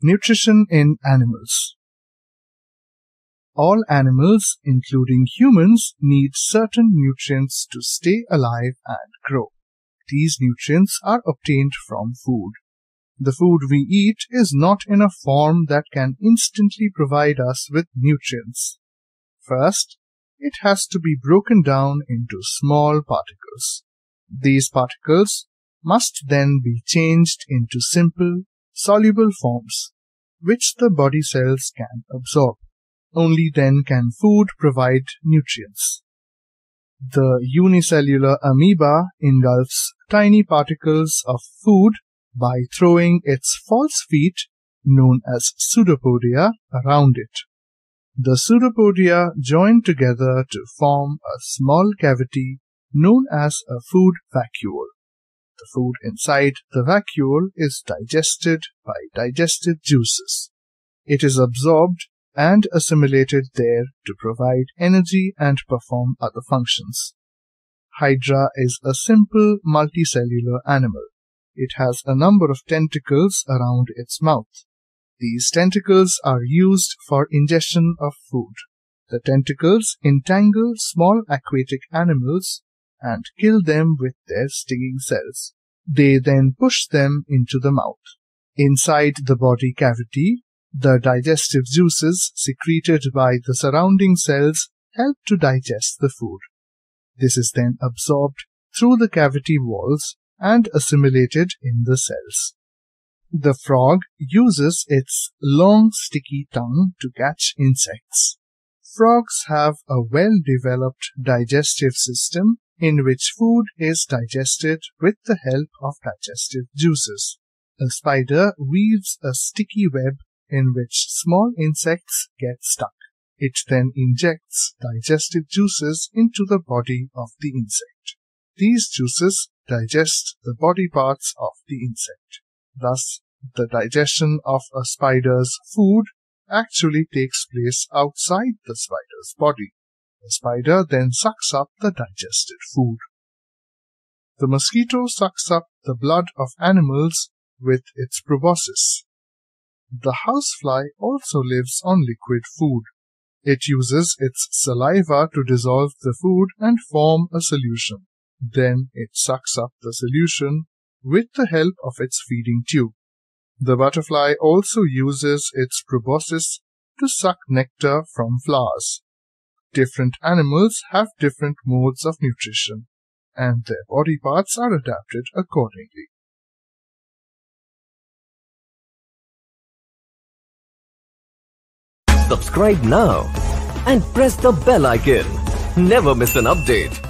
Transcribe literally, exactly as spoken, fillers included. Nutrition in animals. All animals, including humans, need certain nutrients to stay alive and grow. These nutrients are obtained from food. The food we eat is not in a form that can instantly provide us with nutrients. First, it has to be broken down into small particles. These particles must then be changed into simple, soluble forms, which the body cells can absorb. Only then can food provide nutrients. The unicellular amoeba engulfs tiny particles of food by throwing its false feet, known as pseudopodia, around it. The pseudopodia join together to form a small cavity known as a food vacuole. The food inside the vacuole is digested by digestive juices. It is absorbed and assimilated there to provide energy and perform other functions. Hydra is a simple multicellular animal. It has a number of tentacles around its mouth. These tentacles are used for ingestion of food. The tentacles entangle small aquatic animals and kill them with their stinging cells. They then push them into the mouth. Inside the body cavity, the digestive juices secreted by the surrounding cells help to digest the food. This is then absorbed through the cavity walls and assimilated in the cells. The frog uses its long sticky tongue to catch insects. Frogs have a well-developed digestive system in which food is digested with the help of digestive juices. A spider weaves a sticky web in which small insects get stuck. It then injects digestive juices into the body of the insect. These juices digest the body parts of the insect. Thus, the digestion of a spider's food actually takes place outside the spider's body. The spider then sucks up the digested food. The mosquito sucks up the blood of animals with its proboscis. The housefly also lives on liquid food. It uses its saliva to dissolve the food and form a solution. Then it sucks up the solution with the help of its feeding tube. The butterfly also uses its proboscis to suck nectar from flowers. Different animals have different modes of nutrition, and their body parts are adapted accordingly. Subscribe now and press the bell icon. Never miss an update.